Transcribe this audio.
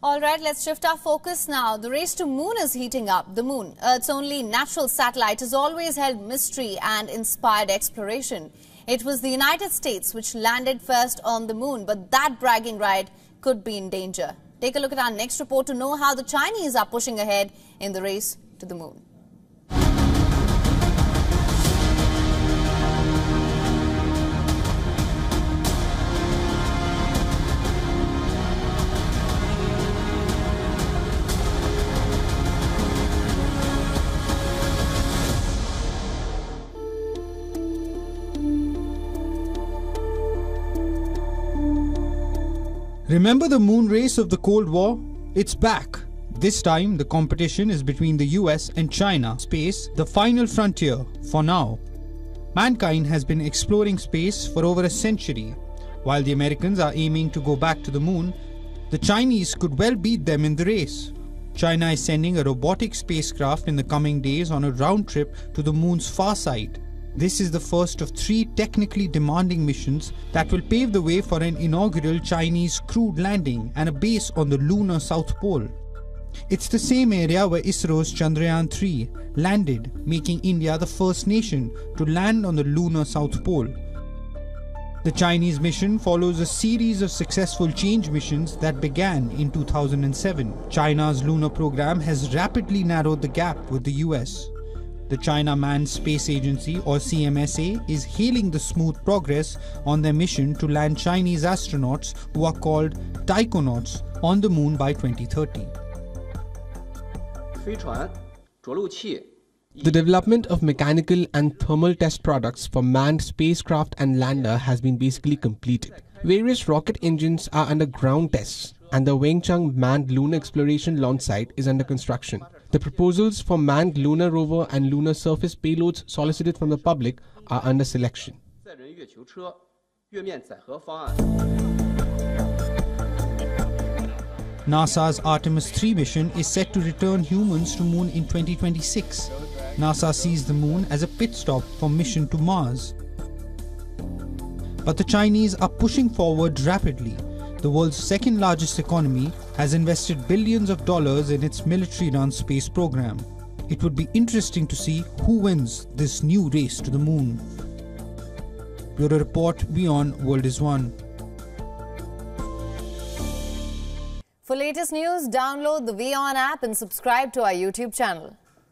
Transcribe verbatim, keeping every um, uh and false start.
All right, let's shift our focus now. The race to moon is heating up. The moon, Earth's only natural satellite, has always held mystery and inspired exploration. It was the United States which landed first on the moon, but that bragging right could be in danger. Take a look at our next report to know how the Chinese are pushing ahead in the race to the moon. Remember the moon race of the Cold War? It's back. This time, the competition is between the U S and China. Space, the final frontier for now. Mankind has been exploring space for over a century. While the Americans are aiming to go back to the moon, the Chinese could well beat them in the race. China is sending a robotic spacecraft in the coming days on a round trip to the moon's far side. This is the first of three technically demanding missions that will pave the way for an inaugural Chinese crewed landing and a base on the lunar South Pole. It's the same area where ISRO's Chandrayaan three landed, making India the first nation to land on the lunar South Pole. The Chinese mission follows a series of successful change missions that began in two thousand seven. China's lunar program has rapidly narrowed the gap with the U S. The China Manned Space Agency, or C M S A, is hailing the smooth progress on their mission to land Chinese astronauts, who are called taikonauts, on the moon by twenty thirty. The development of mechanical and thermal test products for manned spacecraft and lander has been basically completed. Various rocket engines are under ground tests, and the Wenchang manned lunar exploration launch site is under construction. The proposals for manned lunar rover and lunar surface payloads solicited from the public are under selection. NASA's Artemis three mission is set to return humans to moon in twenty twenty-six. NASA sees the moon as a pit stop for mission to Mars. But the Chinese are pushing forward rapidly. The world's second largest economy has invested billions of dollars in its military-run space program. It would be interesting to see who wins this new race to the moon. Bureau Report, WION, World is One. For latest news, download the WION app and subscribe to our YouTube channel.